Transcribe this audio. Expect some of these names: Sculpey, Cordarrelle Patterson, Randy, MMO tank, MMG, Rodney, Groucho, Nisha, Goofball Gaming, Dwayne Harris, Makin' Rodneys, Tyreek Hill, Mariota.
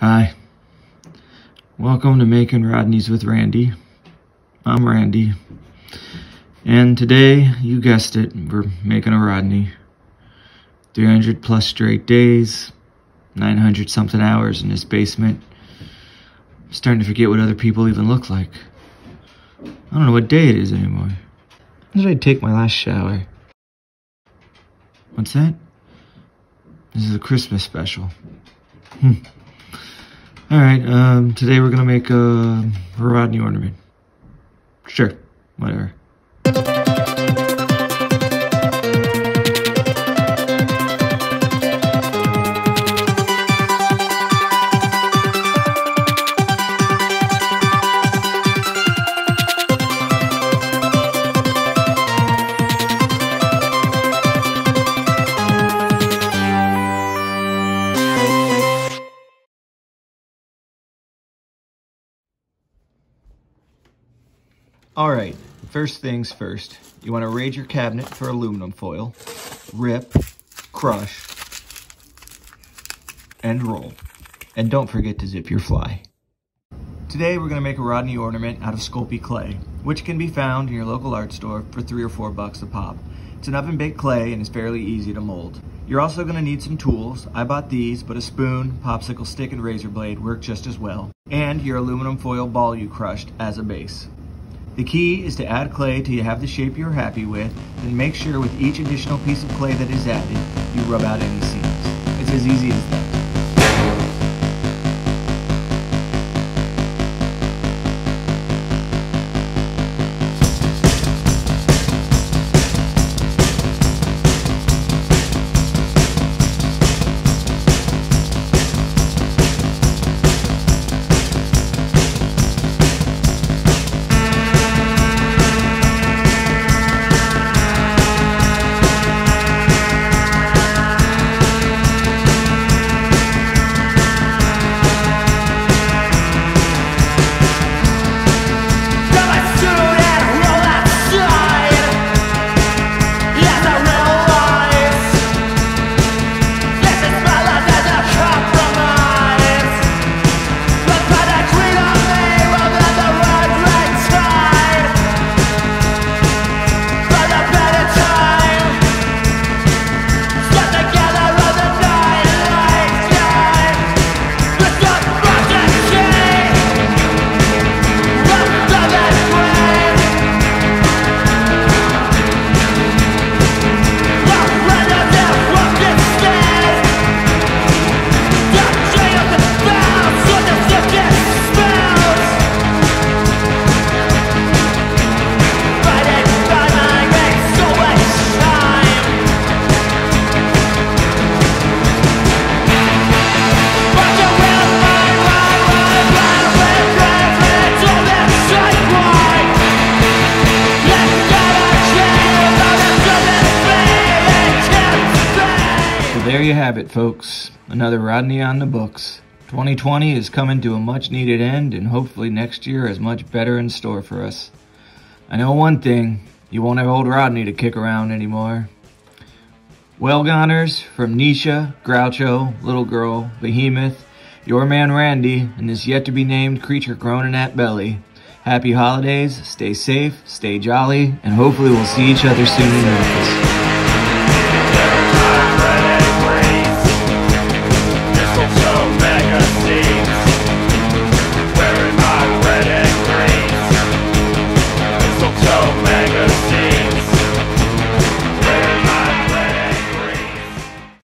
Hi, welcome to Makin' Rodneys with Randy. I'm Randy, and today, you guessed it, we're making a Rodney. 300 plus straight days, 900 something hours in this basement. I'm starting to forget what other people even look like. I don't know what day it is anymore. When did I take my last shower? What's that? This is a Christmas special. Alright, today we're gonna make a Rodney ornament. Sure, whatever. Alright, first things first, you want to raid your cabinet for aluminum foil, rip, crush, and roll. And don't forget to zip your fly. Today we're going to make a Rodney ornament out of Sculpey clay, which can be found in your local art store for $3 or $4 a pop. It's an oven-baked clay and is fairly easy to mold. You're also going to need some tools. I bought these, but a spoon, popsicle stick, and razor blade work just as well. And your aluminum foil ball you crushed as a base. The key is to add clay till you have the shape you're happy with, and make sure with each additional piece of clay that is added, you rub out any seams. It's as easy as that. There you have it, folks. Another Rodney on the books. 2020 is coming to a much-needed end, and hopefully next year is much better in store for us. I know one thing, you won't have old Rodney to kick around anymore. Well, goners, from Nisha, Groucho, Little Girl, Behemoth, your man Randy, and this yet-to-be-named creature groaning at belly. Happy holidays, stay safe, stay jolly, and hopefully we'll see each other soon in the office.